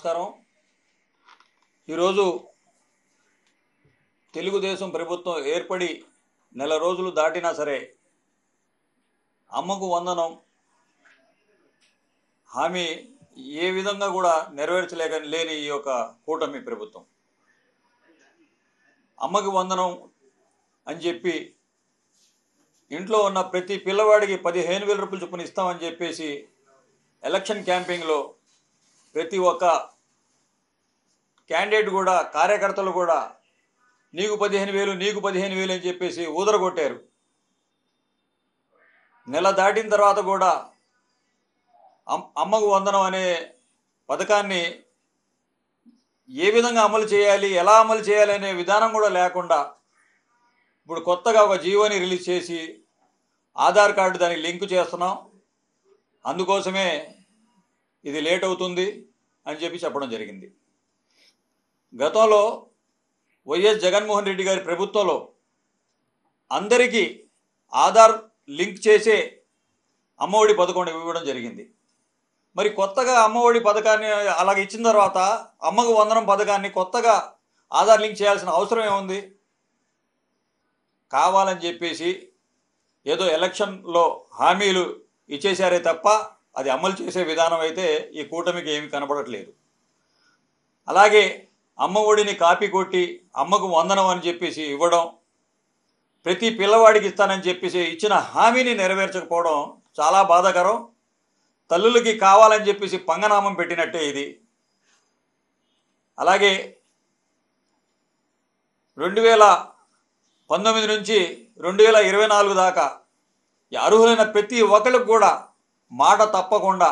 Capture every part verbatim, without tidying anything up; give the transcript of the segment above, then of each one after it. నమస్కారం. ఈరోజు తెలుగుదేశం ప్రభుత్వం ఏర్పడి నెల రోజులు దాటినా సరే అమ్మకు వందనం హామీ ఏ విధంగా కూడా నెరవేర్చలేక లేని ఈ యొక్క కూటమి ప్రభుత్వం. అమ్మకి వందనం అని చెప్పి ఇంట్లో ఉన్న ప్రతి పిల్లవాడికి పదిహేను వేల రూపాయలు చొప్పున ఇస్తామని చెప్పేసి ఎలక్షన్ క్యాంపింగ్లో ప్రతి ఒక్క క్యాండిడేట్ కూడా కార్యకర్తలు కూడా నీకు పదిహేను వేలు నీకు పదిహేను వేలు అని చెప్పేసి ఊదరగొట్టారు. నెల దాటిన తర్వాత కూడా అమ్మకు వందనం అనే పథకాన్ని ఏ విధంగా అమలు చేయాలి, ఎలా అమలు చేయాలి అనే విధానం కూడా లేకుండా ఇప్పుడు కొత్తగా ఒక జీవోని రిలీజ్ చేసి ఆధార్ కార్డు దానికి లింకు చేస్తున్నాం, అందుకోసమే ఇది లేట్ అవుతుంది అని చెప్పి చెప్పడం జరిగింది. గతంలో వైఎస్ జగన్మోహన్ రెడ్డి గారి ప్రభుత్వంలో అందరికీ ఆధార్ లింక్ చేసే అమ్మఒడి పథకం ఇవ్వడం జరిగింది. మరి కొత్తగా అమ్మఒడి పథకాన్ని అలాగే ఇచ్చిన తర్వాత అమ్మకు వందనం పథకాన్ని కొత్తగా ఆధార్ లింక్ చేయాల్సిన అవసరం ఏముంది? కావాలని చెప్పేసి ఏదో ఎలక్షన్లో హామీలు ఇచ్చేశారే తప్ప అది అమలు చేసే విధానం అయితే ఈ కూటమికి ఏమి కనపడట్లేదు. అలాగే అమ్మ ఒడిని కాపీ కొట్టి అమ్మకు వందనం అని చెప్పేసి ఇవ్వడం, ప్రతి పిల్లవాడికి ఇస్తానని చెప్పేసి ఇచ్చిన హామీని నెరవేర్చకపోవడం చాలా బాధాకరం. తల్లులకి కావాలని చెప్పేసి పంగనామం పెట్టినట్టే ఇది. అలాగే రెండు వేల పంతొమ్మిది నుంచి రెండు వేల ఇరవై నాలుగు దాకా అర్హులైన ప్రతి ఒక్కరికి కూడా మాట తప్పకుండా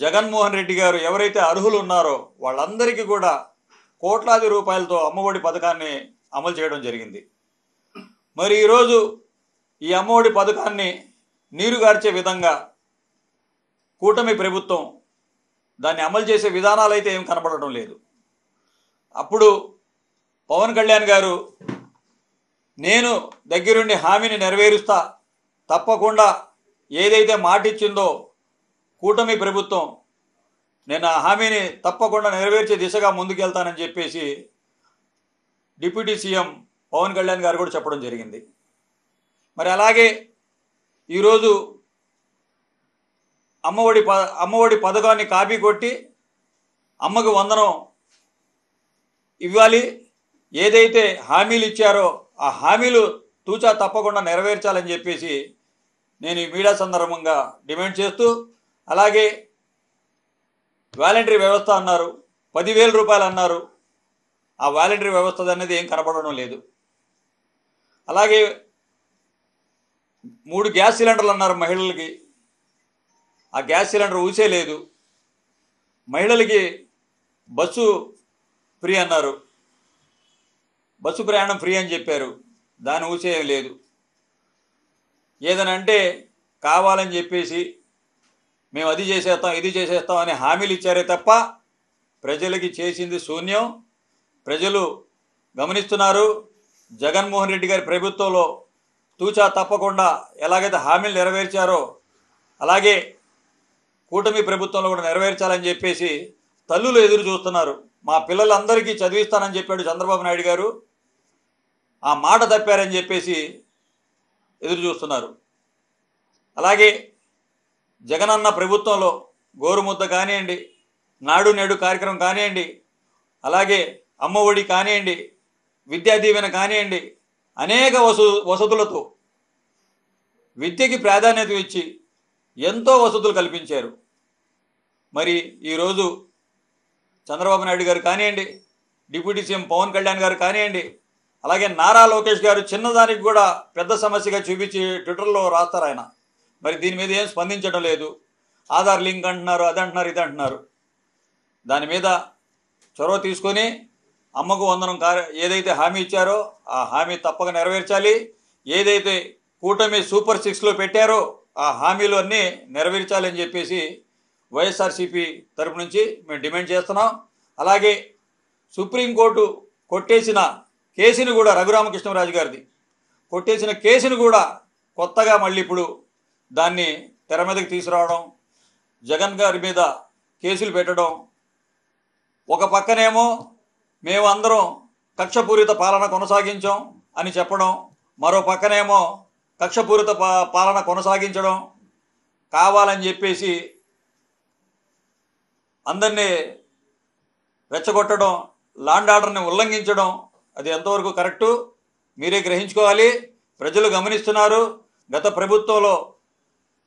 జగన్మోహన్ రెడ్డి గారు ఎవరైతే అర్హులు ఉన్నారో వాళ్ళందరికీ కూడా కోట్లాది రూపాయలతో అమ్మఒడి పథకాన్ని అమలు చేయడం జరిగింది. మరి ఈరోజు ఈ అమ్మఒడి పథకాన్ని నీరుగార్చే విధంగా కూటమి ప్రభుత్వం దాన్ని అమలు చేసే విధానాలు అయితే ఏం కనపడటం లేదు. అప్పుడు పవన్ కళ్యాణ్ గారు నేను దగ్గరుండి హామీని నెరవేరుస్తా, తప్పకుండా ఏదైతే మాట ఇచ్చిందో కూటమి ప్రభుత్వం నేను ఆ హామీని తప్పకుండా నెరవేర్చే దిశగా ముందుకెళ్తానని చెప్పేసి డిప్యూటీ సీఎం పవన్ కళ్యాణ్ గారు కూడా చెప్పడం జరిగింది. మరి అలాగే ఈరోజు అమ్మఒడి ప అమ్మఒడి పథకాన్ని కాపీ కొట్టి అమ్మకు వందనం ఇవ్వాలి, ఏదైతే హామీలు ఇచ్చారో ఆ హామీలు తూచా తప్పకుండా నెరవేర్చాలని చెప్పేసి నేను ఈ మీడియా సందర్భంగా డిమాండ్ చేస్తూ, అలాగే వాలంటరీ వ్యవస్థ అన్నారు, పదివేల రూపాయలు అన్నారు, ఆ వాలంటరీ వ్యవస్థ అనేది ఏం కనపడడం లేదు. అలాగే మూడు గ్యాస్ సిలిండర్లు అన్నారు మహిళలకి, ఆ గ్యాస్ సిలిండర్ ఊసే లేదు. మహిళలకి బస్సు ఫ్రీ అన్నారు, బస్సు ప్రయాణం ఫ్రీ అని చెప్పారు, దాని ఊసే లేదు. ఏదైనా అంటే కావాలని చెప్పేసి మేము అది చేసేస్తాం ఇది చేసేస్తాం అనే హామీలు ఇచ్చారే తప్ప ప్రజలకి చేసింది శూన్యం. ప్రజలు గమనిస్తున్నారు, జగన్మోహన్ రెడ్డి గారి ప్రభుత్వంలో తూచా తప్పకుండా ఎలాగైతే హామీలు నెరవేర్చారో అలాగే కూటమి ప్రభుత్వంలో కూడా నెరవేర్చాలని చెప్పేసి తల్లులు ఎదురు చూస్తున్నారు. మా పిల్లలందరికీ చదివిస్తానని చెప్పాడు చంద్రబాబు నాయుడు గారు, ఆ మాట తప్పారని చెప్పేసి ఎదురు చూస్తున్నారు. అలాగే జగనన్న ప్రభుత్వంలో గోరుముద్ద కానివ్వండి, నాడు నేడు కార్యక్రమం కానివ్వండి, అలాగే అమ్మఒడి కానివ్వండి, విద్యా దీవెన కానివ్వండి, అనేక వసు వసతులతో విద్యకి ప్రాధాన్యత ఇచ్చి ఎంతో వసతులు కల్పించారు. మరి ఈరోజు చంద్రబాబు నాయుడు గారు కానివ్వండి, డిప్యూటీ సీఎం పవన్ కళ్యాణ్ గారు కానివ్వండి, అలాగే నారా లోకేష్ గారు చిన్నదానికి కూడా పెద్ద సమస్యగా చూపించి ట్విట్టర్లో రాస్తారు ఆయన. మరి దీని మీద ఏం స్పందించడం లేదు. ఆధార్ లింక్ అంటున్నారు, అది అంటున్నారు, ఇది అంటున్నారు. దాని మీద చొరవ తీసుకొని అమ్మకు వందనం కార్య ఏదైతే హామీ ఇచ్చారో ఆ హామీ తప్పక నెరవేర్చాలి. ఏదైతే కూటమి సూపర్ సిక్స్లో పెట్టారో ఆ హామీలు అన్నీ నెరవేర్చాలని చెప్పేసి వైఎస్ఆర్సిపి తరపు నుంచి మేము డిమాండ్ చేస్తున్నాం. అలాగే సుప్రీంకోర్టు కొట్టేసిన కేసును కూడా, రఘురామకృష్ణరాజు గారిది కొట్టేసిన కేసును కూడా కొత్తగా మళ్ళీ ఇప్పుడు దాన్ని తెర మీదకి తీసుకురావడం, జగన్ గారి మీద కేసులు పెట్టడం, ఒక పక్కనేమో మేము అందరం కక్షపూరిత పాలన కొనసాగించాం అని చెప్పడం, మరో పక్కనేమో కక్షపూరిత పాలన కొనసాగించడం కావాలని చెప్పేసి అందరినీ రెచ్చగొట్టడం, లాండ్ ఆర్డర్ని ఉల్లంఘించడం, అది ఎంతవరకు కరెక్టు మీరే గ్రహించుకోవాలి. ప్రజలు గమనిస్తున్నారు గత ప్రభుత్వంలో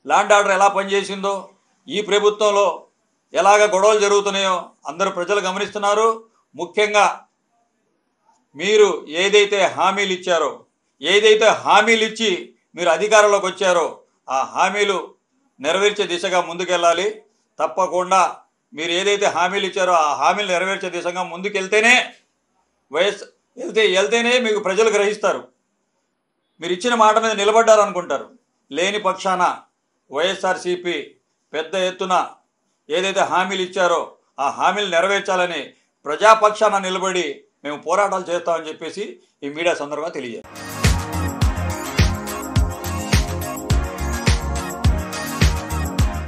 లాండ్ ఆర్డర్ ఎలా పనిచేసిందో, ఈ ప్రభుత్వంలో ఎలాగ గొడవలు జరుగుతున్నాయో అందరూ ప్రజలు గమనిస్తున్నారు. ముఖ్యంగా మీరు ఏదైతే హామీలు ఇచ్చారో, ఏదైతే హామీలు ఇచ్చి మీరు అధికారంలోకి వచ్చారో ఆ హామీలు నెరవేర్చే దిశగా ముందుకెళ్ళాలి. తప్పకుండా మీరు ఏదైతే హామీలు ఇచ్చారో ఆ హామీలు నెరవేర్చే దిశగా ముందుకెళ్తేనే వైఎస్ వెళ్తే వెళ్తేనే మీకు ప్రజలు గ్రహిస్తారు, మీరు ఇచ్చిన మాట మీద నిలబడ్డారు అనుకుంటారు. లేని పక్షాన వైఎస్ఆర్సిపి పెద్ద ఎత్తున ఏదైతే హామీలు ఇచ్చారో ఆ హామీలు నెరవేర్చాలని ప్రజాపక్షాన నిలబడి మేము పోరాటాలు చేస్తామని చెప్పేసి ఈ మీడియా సందర్భంగా తెలియజేస్తాం.